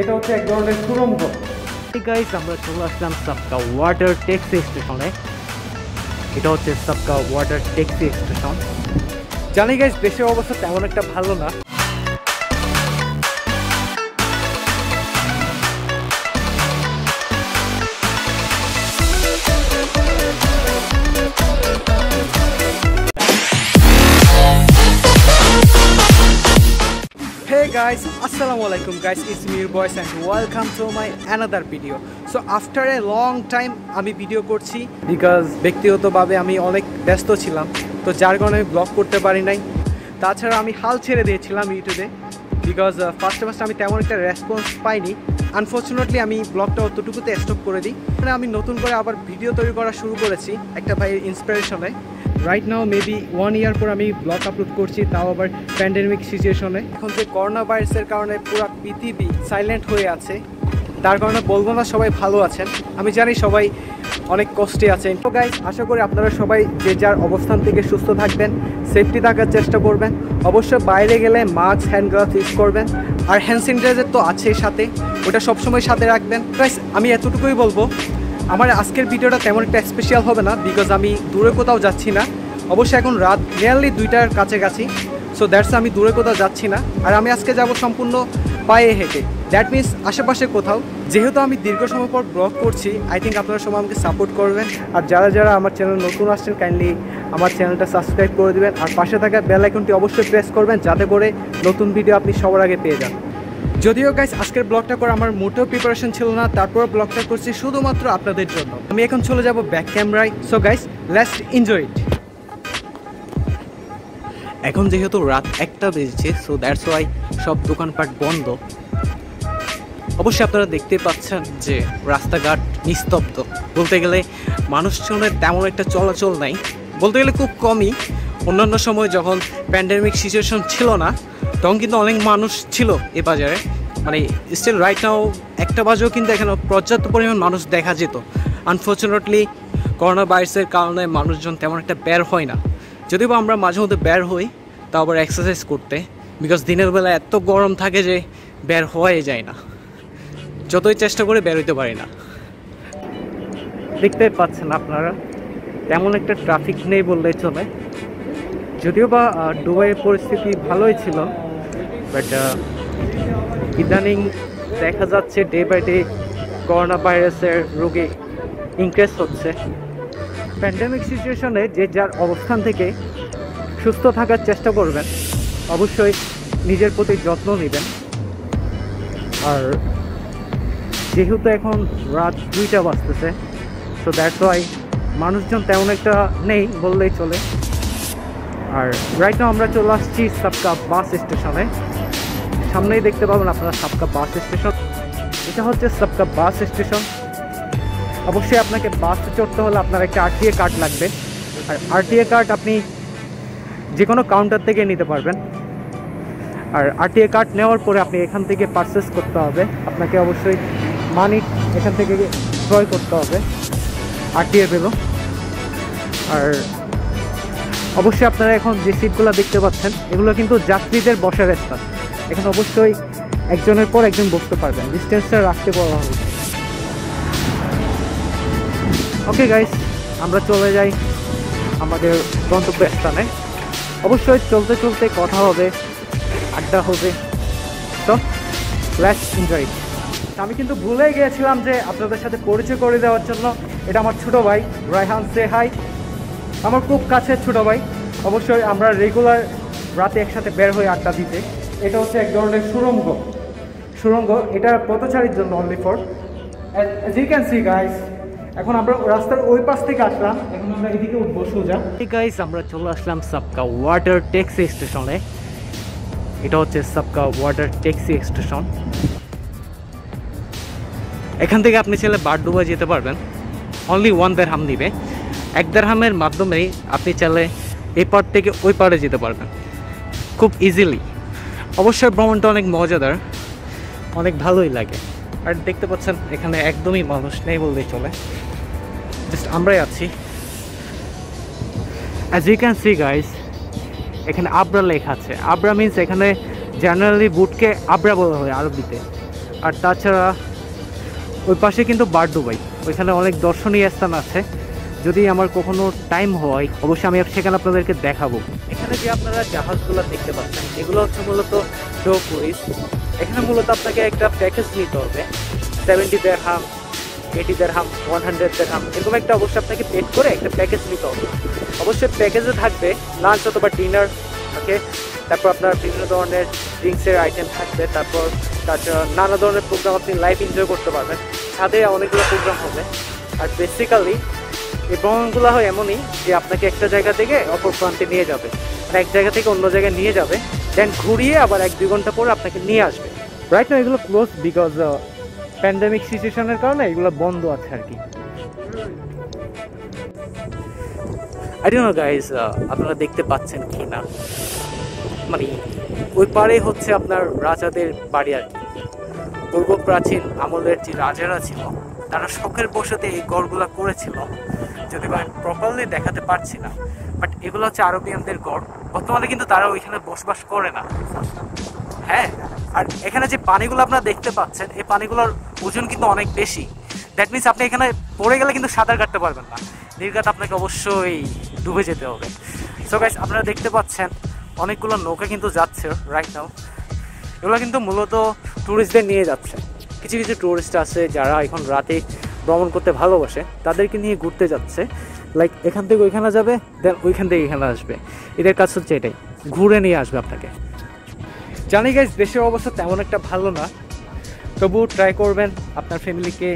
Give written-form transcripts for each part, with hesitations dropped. এটা হচ্ছে এক ধরনের সুরঙ্গ। গাইস আমরা চলে আসলাম সাবকা ওয়াটার ট্যাক্সি স্টেশনে। এটা হচ্ছে সাবকা ওয়াটার ট্যাক্সি স্টেশন। জানি গাইস দেশের অবস্থা তেমন একটা ভালো না। Hey guys, Assalamualaikum guys, it's me your boys and welcome to my another video. So after a long time আমি ভিডিও করছি because ব্যক্তিগতভাবে আমি অনেক ব্যস্ত ছিলাম, তো যার কারণে আমি ব্লগ করতে পারি নাই। তাছাড়া আমি হাল ছেড়ে দিয়েছিলাম ইউটিউবে বিকজ ফার্স্ট আমি তেমন একটা রেসপন্স পাইনি। আনফর্চুনেটলি আমি ব্লগটা অতটুকুতে স্টপ করে দিই। মানে আমি নতুন করে আবার ভিডিও তৈরি করা শুরু করেছি একটা ভাইয়ের ইন্সপিরেশনে। রাইট নাও মেবি 1 year পর আমি ব্লগ আপলোড করছি, তাও আবার প্যান্ডেমিক সিচুয়েশনে। এখন যে করোনা ভাইরাসের কারণে পুরো পৃথিবী সাইলেন্ট হয়ে আছে, তার কারণে বলবো না সবাই ভালো আছেন, আমি জানি সবাই অনেক কষ্টে আছেন। তো গাইস আশা করি আপনারা সবাই যে যার অবস্থান থেকে সুস্থ থাকবেন, সেফটি থাকার চেষ্টা করবেন, অবশ্যই বাইরে গেলে মাস্ক হ্যান্ড গ্লাভস ইউজ করবেন, আর হ্যান্ড স্যানিটাইজার তো আছেই সাথে, ওটা সবসময় সাথে রাখবেন। গাইস আমি এতটুকুই বলবো। আমার আজকের ভিডিওটা তেমন একটা স্পেশাল হবে না বিকজ আমি দূরে কোথাও যাচ্ছি না। অবশ্যই এখন রাত নিয়ারলি 2টার কাছাকাছি, সো দ্যাটস আমি দূরে কোথাও যাচ্ছি না। আর আমি আজকে যাব সম্পূর্ণ পায়ে হেঁটে, দ্যাট মিনস আশেপাশে কোথাও। যেহেতু আমি দীর্ঘ সময় পর ব্লগ করছি, আই থিঙ্ক আপনারা সবাই আমাকে সাপোর্ট করবেন। আর যারা যারা আমার চ্যানেল নতুন আসছেন কাইন্ডলি আমার চ্যানেলটা সাবস্ক্রাইব করে দেবেন, আর পাশে থাকা বেল আইকনটি অবশ্যই প্রেস করবেন যাতে করে নতুন ভিডিও আপনি সবার আগে পেয়ে যান। যদিও গাইস আজকের ব্লগটা করে আমার মোটেও প্রিপারেশন ছিল না, তারপর ব্লগটা করছি শুধুমাত্র আপনাদের জন্য। আমি এখন চলে যাব ব্যাক ক্যামেরায়, so guys let's enjoy it. এখন যেহেতু রাত 1টা বেজেছে, সো দ্যাটস ওয়াই সব দোকানপাট বন্ধ। অবশ্যই আপনারা দেখতে পাচ্ছেন যে রাস্তাঘাট নিস্তব্ধ, বলতে গেলে মানুষজনের তেমন একটা চলাচল নাই, বলতে গেলে খুব কমই। অন্যান্য সময় যখন প্যান্ডেমিক সিচুয়েশন ছিল না তখন কিন্তু অনেক মানুষ ছিল এ বাজারে, মানে স্টিল রাইট নাও 1টা বাজেও কিন্তু এখানে পর্যাপ্ত পরিমাণ মানুষ দেখা যেত। আনফর্চুনেটলি করোনা ভাইরাসের কারণে মানুষজন তেমন একটা বের হয় না, যদিও আমরা মাঝে মধ্যে বের হই, তাও আবার এক্সারসাইজ করতে, বিকজ দিনের বেলা এত গরম থাকে যে বের হওয়াই যায় না, যতই চেষ্টা করে বের হইতে পারি না। দেখতে পাচ্ছেন আপনারা তেমন একটা ট্রাফিক নেই বললেই চলে। যদিও বা দুবাইয়ের পরিস্থিতি ভালোই ছিল, বাট ইদানিং দেখা যাচ্ছে ডে বাই ডে করোনা ভাইরাসের রোগী ইনক্রিজ হচ্ছে। প্যান্ডেমিক সিচুয়েশনে যে যার অবস্থান থেকে সুস্থ থাকার চেষ্টা করবেন, অবশ্যই নিজের প্রতি যত্ন নেবেন। আর যেহেতু এখন রাত 2টা বাজতেছে, সো দ্যাটস ওয়াই মানুষজন তেমন একটা নেই বললেই চলে। আর রাইট নাও আমরা চলে আসছি সাবকা বাস স্টেশনে। সামনেই দেখতে পাবেন আপনারা সাবকা বাস স্টেশন। এটা হচ্ছে সাবকা বাস স্টেশন। অবশ্যই আপনাকে বাসে চড়তে হলে আপনার একটা আরটিএ কার্ড লাগবে, আর আরটিএ কার্ড আপনি যে কোনো কাউন্টার থেকে নিতে পারবেন। আর আরটিএ কার্ড নেওয়ার পরে আপনি এখান থেকে পারচেস করতে হবে, আপনাকে অবশ্যই মানি এখান থেকে ক্রয় করতে হবে আরটিএ পেলো। আর অবশ্যই আপনারা এখন যে সিটগুলো দেখতে পাচ্ছেন এগুলো কিন্তু যাত্রীদের বসার স্থান, এখানে অবশ্যই একজনের পর একজন বসতে পারবেন, ডিস্টেন্সটা রাখতে বলা হয়েছে। ওকে গাইস আমরা চলে যাই আমাদের গন্তব্য স্থানে। অবশ্যই চলতে চলতে কথা হবে, আড্ডা হবে, তো লেটস এনজয়। আমি কিন্তু ভুলে গিয়েছিলাম যে আপনাদের সাথে পরিচয় করে দেওয়ার জন্য, এটা আমার ছোটো ভাই রায়হান। সে হাই, আমার খুব কাছের ছোটো ভাই। অবশ্যই আমরা রেগুলার রাতে একসাথে বের হয়ে আড্ডা দিতে। এটা হচ্ছে এক ধরনের সুরঙ্গ, এটা পথচারীর জন্য only for. As you can see guys এখন আমরা রাস্তার ওই পাশ থেকে আসলাম, এখন আমরা এদিকে উঠবো সোজা। গাইস আমরা চলে আসলাম সাবকা ওয়াটার ট্যাক্সি স্টেশনে। এটা হচ্ছে সাবকা ওয়াটার ট্যাক্সি স্টেশন। এখান থেকে আপনি চাইলে বারডুবা যেতে পারবেন, অনলি 1 দিরহাম নিবে। 1 দিরহামের মাধ্যমেই আপনি চাইলে এপার থেকে ওই পারে যেতে পারবেন খুব ইজিলি। অবশ্যই ভ্রমণটা অনেক মজাদার, অনেক ভালোই লাগে। আর দেখতে পাচ্ছেন এখানে একদমই মানুষ নেই বললেই চলে, জাস্ট আমরাই আছি। As you can see guys এখানে আবরা লেখা আছে। আবরা মিনস এখানে জেনারেলি বুটকে আবরা বলা হয় আরবিতে, और ताछाड़ा ওই পাশে কিন্তু বাড দুবাই ওইখানে অনেক দর্শনীয় স্থান আছে। যদি আমার কখনো টাইম হয় অবশ্যই আমি সেখানে আপনাদেরকে দেখাবো। এখানে যে আপনারা জাহাজগুলো দেখতে পাচ্ছেন এগুলো হচ্ছে মূলত শো টুরিস্ট। এখানে মূলত আপনাকে একটা প্যাকেজ নিতে হবে 70 দিরহাম, 80 দিরহাম, 100 দিরহাম এরকম একটা অবশ্যই আপনাকে পেড করে একটা প্যাকেজ নিতে হবে। অবশ্যই প্যাকেজে থাকবে লাঞ্চ অথবা ডিনার, ওকে, তারপর আপনার বিভিন্ন ধরনের ড্রিঙ্কসের আইটেম থাকবে, তারপর তাছাড়া নানা ধরনের প্রোগ্রাম আপনি লাইভ এনজয় করতে পারবেন। ছাদে অনেকগুলো প্রোগ্রাম হবে। আর বেসিক্যালি এই ভ্রমণগুলো হয় এমনই যে আপনাকে একটা জায়গা থেকে অপর প্রান্তে নিয়ে যাবে, এক জায়গা থেকে অন্য জায়গায় নিয়ে যাবে, দেন ঘুরিয়ে আবার 1-2 ঘন্টা পরে আপনাকে নিয়ে আসবে। রাইট না এগুলো ক্লোজ বিকজ প্যান্ডেমিক সিচুয়েশনের কারণে এগুলো বন্ধ আছে আর কি। আই ডোন্ট নো গাইস আপনারা দেখতে পাচ্ছেন কি না, মানে ওই পারে হচ্ছে আপনার রাজাদের বাড়ি আর কি। পূর্ব প্রাচীন আমলের যে রাজারা ছিল তারা শখের বসাতে এই গড়গুলো করেছিল, যদি বা প্রপারলি দেখাতে পারছি না, বাট এগুলো হচ্ছে আরবিয়ানদের গড়। বর্তমানে কিন্তু তারা ওইখানে বসবাস করে না, হ্যাঁ। আর এখানে যে পানিগুলো আপনারা দেখতে পাচ্ছেন এই পানিগুলোর ওজন কিন্তু অনেক বেশি। দ্যাট মিনস আপনি এখানে পড়ে গেলে কিন্তু সাঁতার কাটতে পারবেন না, নির্ঘাত আপনাকে অবশ্যই ডুবে যেতে হবে। সো গাইস আপনারা দেখতে পাচ্ছেন অনেকগুলো নৌকা কিন্তু যাচ্ছে রাইট নাও। এগুলো কিন্তু মূলত ট্যুরিস্টদের নিয়ে যাচ্ছে। কিছু কিছু ট্যুরিস্ট আছে যারা এখন রাতে ভ্রমণ করতে ভালোবাসে, তাদেরকে নিয়ে ঘুরতে যাচ্ছে, লাইক এখান থেকে ওইখানে যাবে, দেন ওইখান থেকে এখানে আসবে। এদের কাজ হচ্ছে এটাই, ঘুরে নিয়ে আসবে আপনাকে। জানি গাইজ দেশের অবস্থা তেমন একটা ভালো না, তবুও ট্রাই করবেন আপনার ফ্যামিলিকে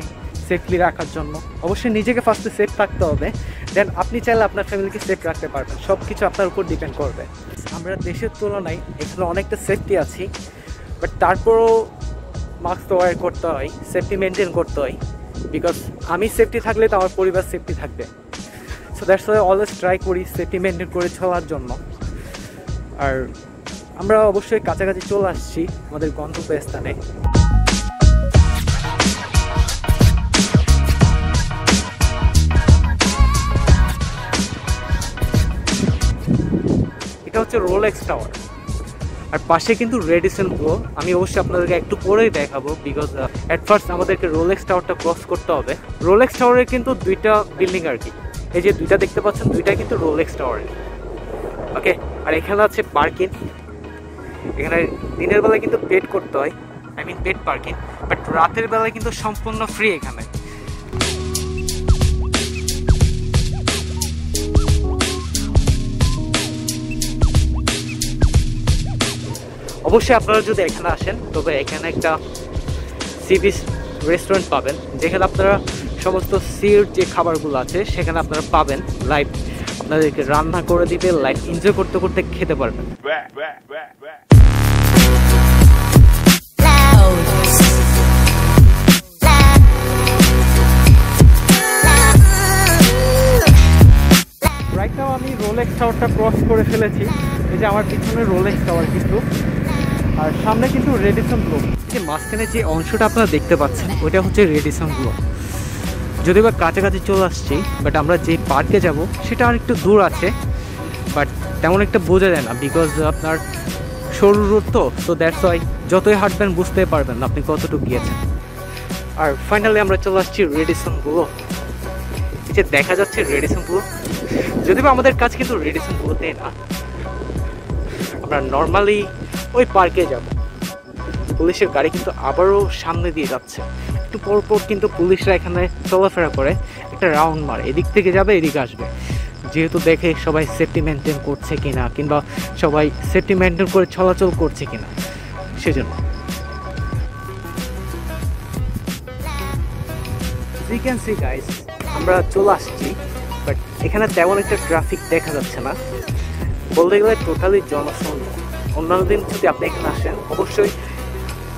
সেফলি রাখার জন্য। অবশ্যই নিজেকে ফার্স্টে সেফ রাখতে হবে, দেন আপনি চাইলে আপনার ফ্যামিলিকে সেফ রাখতে পারবেন। সব কিছু আপনার উপর ডিপেন্ড করবে। আমরা দেশের তুলনায় এখানে অনেকটা সেফটি আছি, বাট তারপরও মাস্ক তো ওয়ার করতে হয়, সেফটি মেনটেন করতে হয়, বিকজ আমি সেফটি থাকলে তো আমার পরিবার সেফটি থাকবে। So that's why always try করি সেফটি মেনটেন করে চলার জন্য। আর আমরা অবশ্যই কাছাকাছি চলে আসছি আমাদের গন্তব্যস্থানে। এটা হচ্ছে রোলেক্স টাওয়ার, আর পাশে কিন্তু রেডিসন ব্লু। আমি অবশ্যই আপনাদেরকে একটু পরেই দেখাবো, বিকজ অ্যাট ফার্স্ট আমাদেরকে রোলেক্স টাওয়ারটা ক্রস করতে হবে। রোলেক্স টাওয়ারের কিন্তু 2টা বিল্ডিং আর কি, এই যে 2টা দেখতে পাচ্ছেন 2টা কিন্তু রোলেক্স টাওয়ারের, ওকে। আর এখানে আছে পার্কিং, এখানে দিনের বেলা কিন্তু পেড করতে হয়, I mean paid parking, but রাতের বেলায় কিন্তু সম্পূর্ণ ফ্রি এখানে। অবশ্যই আপনারা যদি এখানে আসেন তবে এখানে একটা সি বিচ রেস্টুরেন্ট পাবেন, যেখানে আপনারা সমস্ত সির যে খাবারগুলো আছে সেখানে আপনারা পাবেন, লাইভ আপনাদেরকে রান্না করে দিবে, লাইভ এনজয় করতে করতে খেতে পারবেন। রাইট নাও আমি রোলেক্স টাওয়ারটা ক্রস করে ফেলেছি, এই যে আমার পিছনে রোলেক্স টাওয়ার কিন্তু, আর সামনে কিন্তু রেডিসন ব্লু। যে মাঝখানে যে অংশটা আপনারা দেখতে পাচ্ছেন ওইটা হচ্ছে রেডিসন ব্লু। যদি বা কাছাকাছি চলে আসছি, বাট আমরা যে পার্কে যাব সেটা আর একটু দূর আছে, বাট তেমন একটা বোঝা যায় না বিকজ আপনার সরু রোড তো, সো দ্যাটস ওয়াই যতই হাঁটবেন বুঝতে পারবেন আপনি কতটুকু গিয়েছেন। আর ফাইনালি আমরা চলে আসছি রেডিসন ব্লু, যে দেখা যাচ্ছে রেডিসন ব্লু। যদি বা আমাদের কাছে কিন্তু রেডিসন ব্লু দেয় না, আমরা নর্মালি ওই পার্কে যাব। পুলিশের গাড়ি কিন্তু আবারও সামনে দিয়ে যাচ্ছে, একটু পরপর কিন্তু পুলিশরা এখানে চলাফেরা করে, একটা রাউন্ড মারে, এদিক থেকে যাবে এদিকে আসবে, যেহেতু দেখে সবাই সেফটি মেনটেন করছে কিনা, কিংবা সবাই সেফটি মেনটেন করে চলাচল করছে কিনা সেজন্য। ইউ ক্যান সি গাইস আমরা চলে আসছি, বাট এখানে তেমন একটা ট্রাফিক দেখা যাচ্ছে না, বলতে গেলে টোটালি জনশূন্য। অন্যান্য দিন যদি আপনি এখানে আসেন অবশ্যই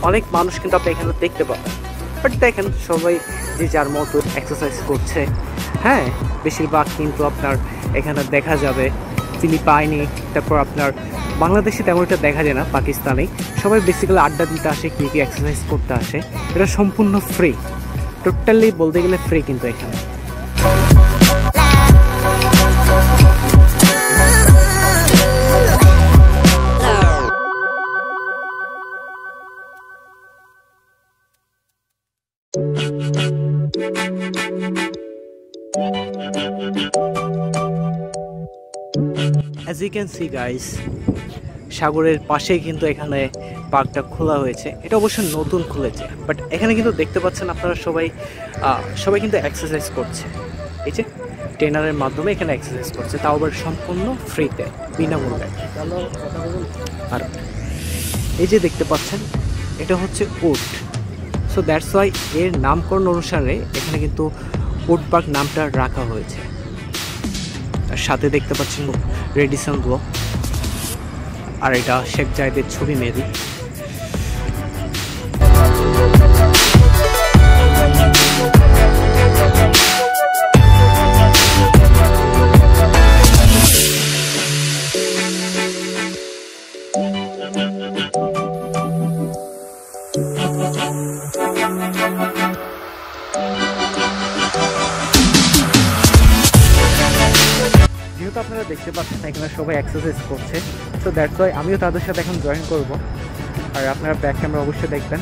অনেক মানুষ কিন্তু আপনি এখানে দেখতে পাবেন, বাট দেখেন সবাই যে যার মতো এক্সারসাইজ করছে, হ্যাঁ। বেশিরভাগ কিন্তু আপনার এখানে দেখা যাবে ফিলিপাইনি, তারপর আপনার বাংলাদেশে তেমন একটা দেখা যায় না, পাকিস্তানি। সবাই বেসিক্যালি আড্ডা দিতে আসে, কী কী এক্সারসাইজ করতে আসে, এটা সম্পূর্ণ ফ্রি, টোটালি বলতে গেলে ফ্রি কিন্তু এখানে। As you can see guys, সাগরের পাশেই কিন্তু এখানে পার্কটা খোলা হয়েছে। এটা অবশ্য নতুন খুলেছে, বাট এখানে কিন্তু দেখতে পাচ্ছেন আপনারা সবাই কিন্তু এক্সারসাইজ করছে। এই যে ট্রেনারের মাধ্যমে এখানে এক্সারসাইজ করছে, তাও আবার সম্পূর্ণ ফ্রিতে, বিনামূল্যে। আর এই যে দেখতে পাচ্ছেন এটা হচ্ছে উট, সো দ্যাটস ওয়াই এর নামকরণ অনুসারে এখানে কিন্তু উট পার্ক নামটা রাখা হয়েছে। আর সাথে দেখতে পাচ্ছেন রেডিসন ব্লক, আর এটা শেখ জায়েদের ছবি মেবি। যেহেতু আপনারা দেখতে পাচ্ছেন এখানে সবাই এক্সারসাইজ করছে, সো দ্যাটস ওয়াই আমিও তাদের সাথে এখন জয়েন করব। আর আপনারা ব্যাক ক্যামেরা অবশ্যই দেখবেন।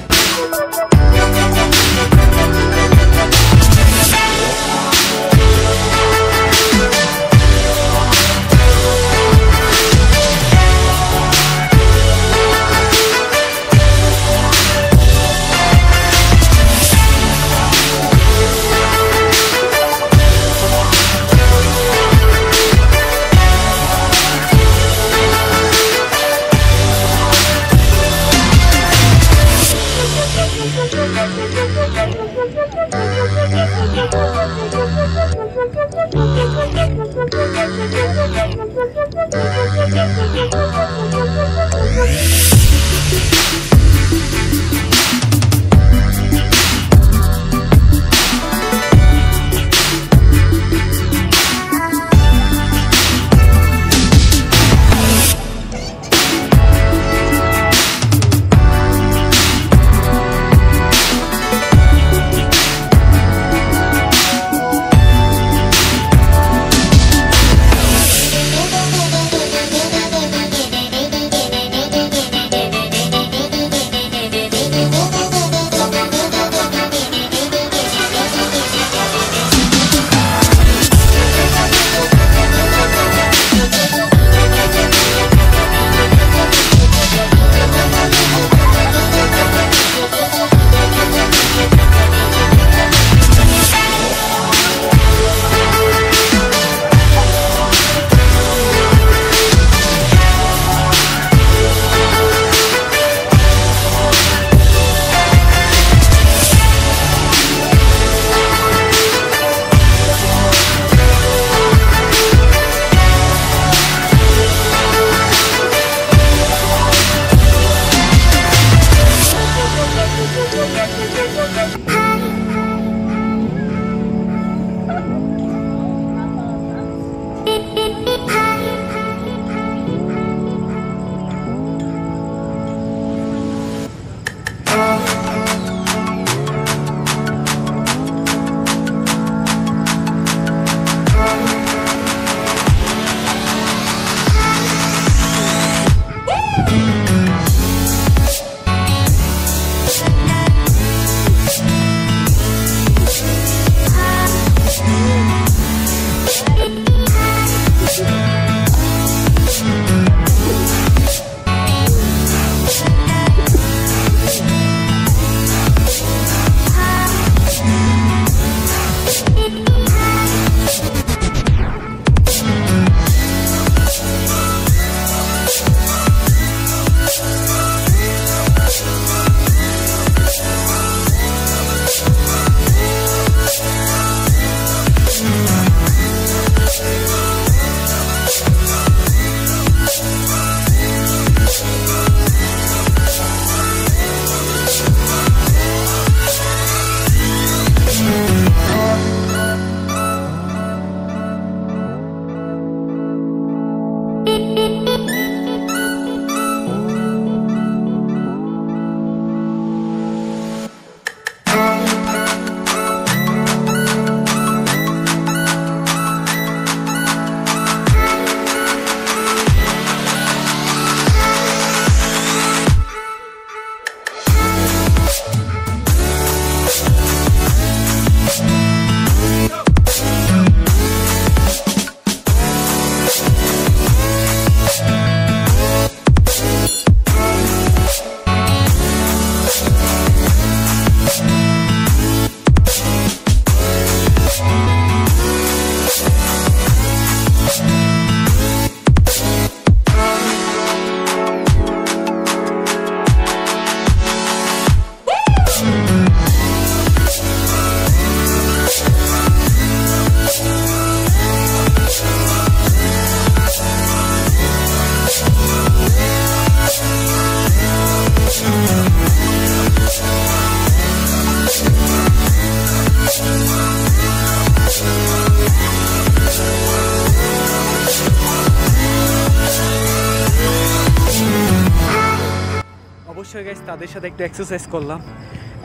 गाइस तादेर साथे एकटु एक्सारसाइज करलाम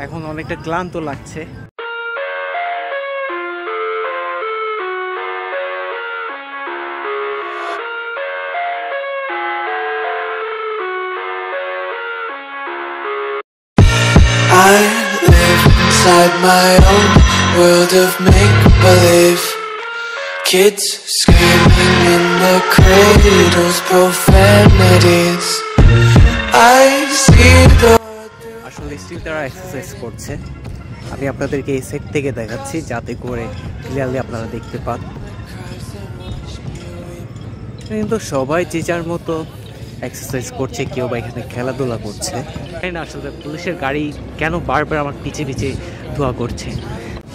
এখন অনেকটা ক্লান্ত লাগছে। I live inside my own world of make-believe kids screaming in the cradles profanities I see the আসলে স্টিল তারা এক্সারসাইজ করছে। আমি আপনাদেরকে এই সেট থেকে দেখাচ্ছি যাতে করে ক্লিয়ারলি আপনারা দেখতে পান। কিন্তু সবাই যে যার মতো এক্সারসাইজ করছে, কেউ বা এখানে খেলাধুলা করছে। তাই না আসলে পুলিশের গাড়ি কেন বারবার আমার পিছে পিছে ধোয়া করছে।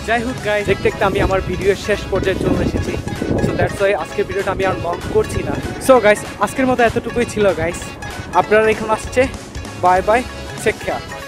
যাই হোক গাইস, দেখতে দেখতে আমি আমার ভিডিওর শেষ পর্যায়ে চলে এসেছি। সো দ্যাটস ওয়াই আজকের ভিডিওটা আমি আর লং করছি না। সো গাইস আজকের মতো এতটুকুই ছিল গাইস। আপনারা এখন আসছে, বাই বাই, টেক কেয়ার।